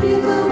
people.